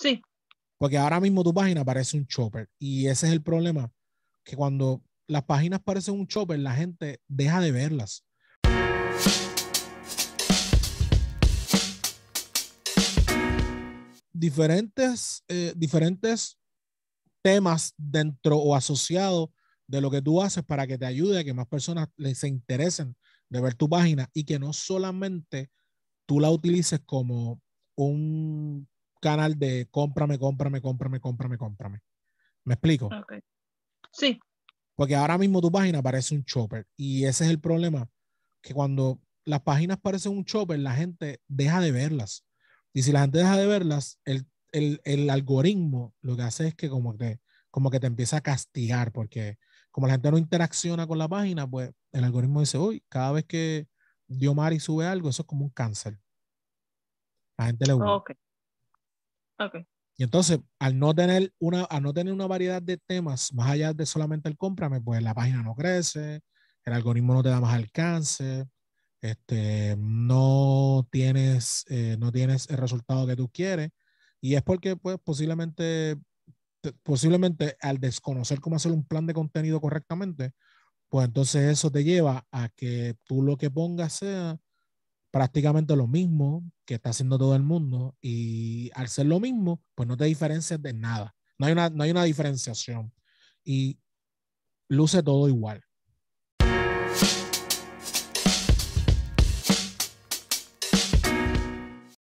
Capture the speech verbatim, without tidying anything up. Sí. Porque ahora mismo tu página parece un chopper y ese es el problema, que cuando las páginas parecen un chopper, la gente deja de verlas. Diferentes, eh, diferentes temas dentro o asociados de lo que tú haces para que te ayude a que más personas les se interesen de ver tu página y que no solamente tú la utilices como un canal de cómprame, cómprame, cómprame, cómprame, cómprame. ¿Me explico? Okay. Sí. Porque ahora mismo tu página parece un chopper y ese es el problema, que cuando las páginas parecen un chopper, la gente deja de verlas. Y si la gente deja de verlas, el, el, el algoritmo lo que hace es que como que, como que te empieza a castigar, porque como la gente no interacciona con la página, pues el algoritmo dice, uy, cada vez que Diomari sube algo, eso es como un cáncer. La gente le gusta. Okay. Okay. Y entonces, al no tener una, al no tener una variedad de temas más allá de solamente el cómprame, pues la página no crece, el algoritmo no te da más alcance, este, no tienes, eh, no tienes el resultado que tú quieres. Y es porque, pues, posiblemente, posiblemente al desconocer cómo hacer un plan de contenido correctamente, pues entonces eso te lleva a que tú lo que pongas sea prácticamente lo mismo que está haciendo todo el mundo, y al ser lo mismo, pues no te diferencias de nada. No hay una, no hay una diferenciación y luce todo igual.